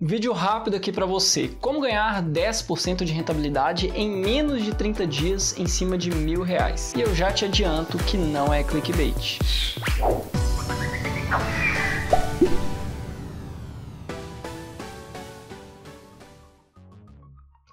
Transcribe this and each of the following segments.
Vídeo rápido aqui para você, como ganhar 10% de rentabilidade em menos de 30 dias em cima de R$1.000. E eu já te adianto que não é clickbait.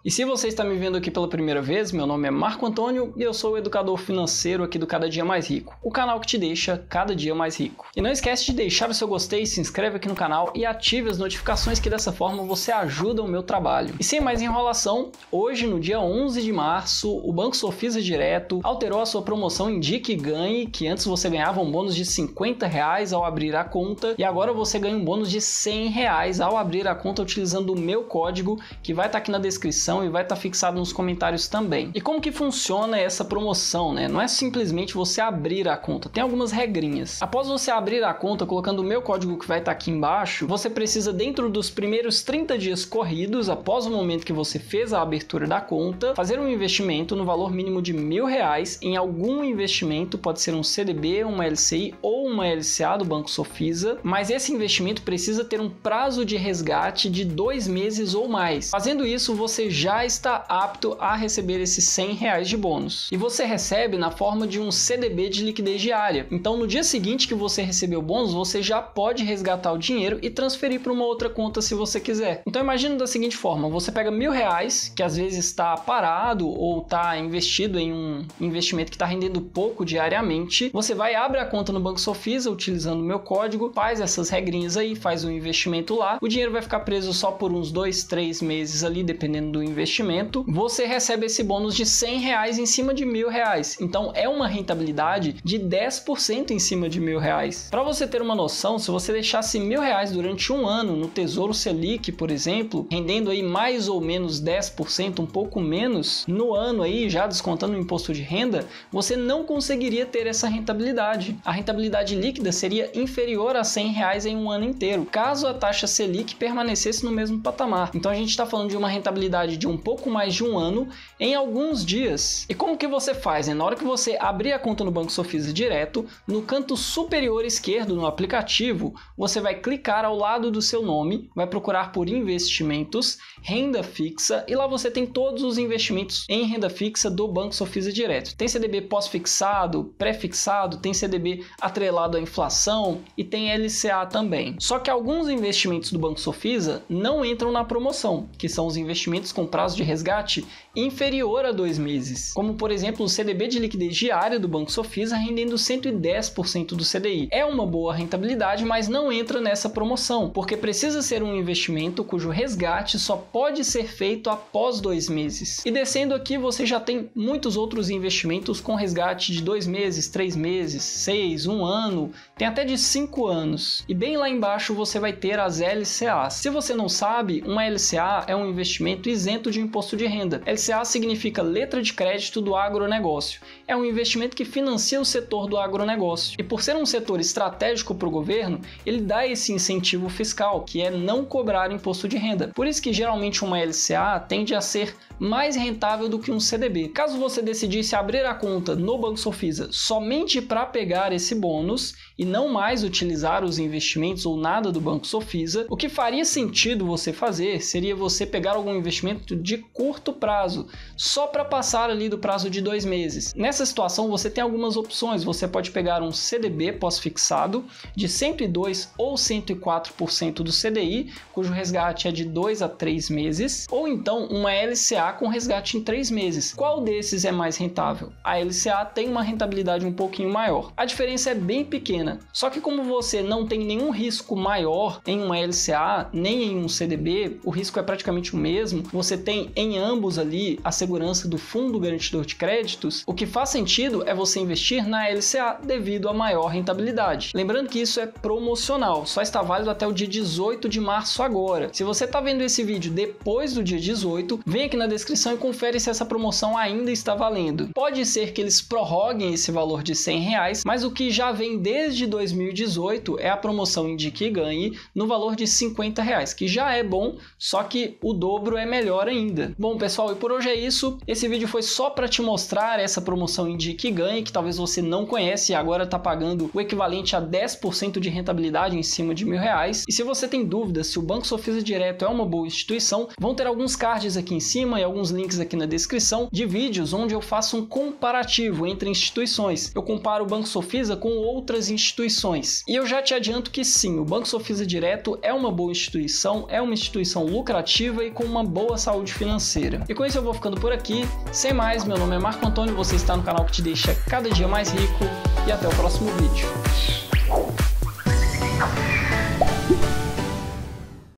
E se você está me vendo aqui pela primeira vez, meu nome é Marco Antônio e eu sou o educador financeiro aqui do Cada Dia Mais Rico, o canal que te deixa cada dia mais rico. E não esquece de deixar o seu gostei, se inscreve aqui no canal e ative as notificações que dessa forma você ajuda o meu trabalho. E sem mais enrolação, hoje no dia 11 de março, o Banco Sofisa Direto alterou a sua promoção Indique e Ganhe, que antes você ganhava um bônus de R$50 ao abrir a conta e agora você ganha um bônus de R$100 ao abrir a conta utilizando o meu código que vai estar aqui na descrição e vai estar fixado nos comentários também. E como que funciona essa promoção, né? Não é simplesmente você abrir a conta, tem algumas regrinhas. Após você abrir a conta, colocando o meu código que vai estar aqui embaixo, você precisa, dentro dos primeiros 30 dias corridos, após o momento que você fez a abertura da conta, fazer um investimento no valor mínimo de R$1.000 em algum investimento, pode ser um CDB, uma LCI ou uma LCA do Banco Sofisa, mas esse investimento precisa ter um prazo de resgate de 2 meses ou mais. Fazendo isso, você já está apto a receber esses R$100 de bônus. E você recebe na forma de um CDB de liquidez diária. Então, no dia seguinte que você receber o bônus, você já pode resgatar o dinheiro e transferir para uma outra conta se você quiser. Então, imagina da seguinte forma, você pega R$1.000, que às vezes está parado ou está investido em um investimento que está rendendo pouco diariamente, você vai abrir a conta no Banco Sofisa, utilizando o meu código, faz essas regrinhas aí, faz um investimento lá, o dinheiro vai ficar preso só por uns 2, 3 meses ali, dependendo do investimento, você recebe esse bônus de R$100 em cima de R$1.000. Então é uma rentabilidade de 10% em cima de R$1.000. Para você ter uma noção, se você deixasse R$1.000 durante um ano no tesouro selic, por exemplo, rendendo aí mais ou menos 10%, um pouco menos, no ano aí, já descontando o imposto de renda, você não conseguiria ter essa rentabilidade. A rentabilidade líquida seria inferior a R$100 em um ano inteiro, caso a taxa selic permanecesse no mesmo patamar. Então a gente está falando de uma rentabilidade de um pouco mais de um ano em alguns dias. E como que você faz, né? Na hora que você abrir a conta no Banco Sofisa Direto, no canto superior esquerdo no aplicativo, você vai clicar ao lado do seu nome, vai procurar por investimentos, renda fixa, e lá você tem todos os investimentos em renda fixa do Banco Sofisa Direto. Tem CDB pós-fixado, pré-fixado, tem CDB atrelado à inflação e tem LCA também. Só que alguns investimentos do Banco Sofisa não entram na promoção, que são os investimentos com prazo de resgate inferior a 2 meses, como por exemplo o CDB de liquidez diária do Banco Sofisa rendendo 110% do CDI. É uma boa rentabilidade, mas não entra nessa promoção, porque precisa ser um investimento cujo resgate só pode ser feito após 2 meses. E descendo aqui você já tem muitos outros investimentos com resgate de 2 meses, 3 meses, 6, 1 ano, tem até de 5 anos. E bem lá embaixo você vai ter as LCAs. Se você não sabe, uma LCA é um investimento isento de imposto de renda. LCA significa letra de crédito do agronegócio. É um investimento que financia o setor do agronegócio. E por ser um setor estratégico para o governo, ele dá esse incentivo fiscal, que é não cobrar imposto de renda. Por isso que geralmente uma LCA tende a ser mais rentável do que um CDB. Caso você decidisse abrir a conta no Banco Sofisa somente para pegar esse bônus e não mais utilizar os investimentos ou nada do Banco Sofisa, o que faria sentido você fazer seria você pegar algum investimento de curto prazo, só para passar ali do prazo de 2 meses. Nessa situação você tem algumas opções, você pode pegar um CDB pós-fixado de 102% ou 104% do CDI, cujo resgate é de 2 a 3 meses, ou então uma LCA com resgate em 3 meses. Qual desses é mais rentável? A LCA tem uma rentabilidade um pouquinho maior. A diferença é bem pequena, só que como você não tem nenhum risco maior em uma LCA, nem em um CDB, o risco é praticamente o mesmo, você tem em ambos ali a segurança do fundo garantidor de créditos, o que faz sentido é você investir na LCA devido à maior rentabilidade. Lembrando que isso é promocional, só está válido até o dia 18 de março agora. Se você está vendo esse vídeo depois do dia 18, vem aqui na descrição e confere se essa promoção ainda está valendo. Pode ser que eles prorroguem esse valor de R$100, mas o que já vem desde 2018 é a promoção Indique e Ganhe no valor de R$50, que já é bom, só que o dobro é melhor melhor ainda. Bom, pessoal, e por hoje é isso. Esse vídeo foi só para te mostrar essa promoção Indique e Ganhe, que talvez você não conhece e agora está pagando o equivalente a 10% de rentabilidade em cima de R$1.000. E se você tem dúvidas se o Banco Sofisa Direto é uma boa instituição, vão ter alguns cards aqui em cima e alguns links aqui na descrição de vídeos onde eu faço um comparativo entre instituições. Eu comparo o Banco Sofisa com outras instituições. E eu já te adianto que sim, o Banco Sofisa Direto é uma boa instituição, é uma instituição lucrativa e com uma boa saúde financeira. E com isso eu vou ficando por aqui. Sem mais, meu nome é Marco Antônio, você está no canal que te deixa cada dia mais rico e até o próximo vídeo.